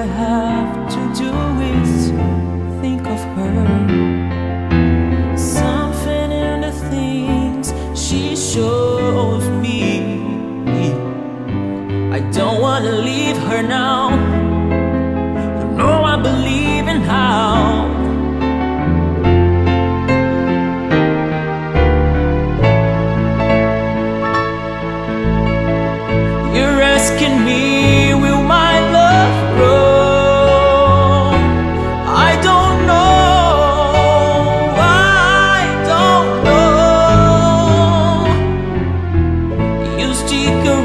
I have to do is think of her. Something in the things she shows me. I don't want to leave her now. You know I believe in how. You're asking me, will my love grow? I don't know, I don't know. You stick around.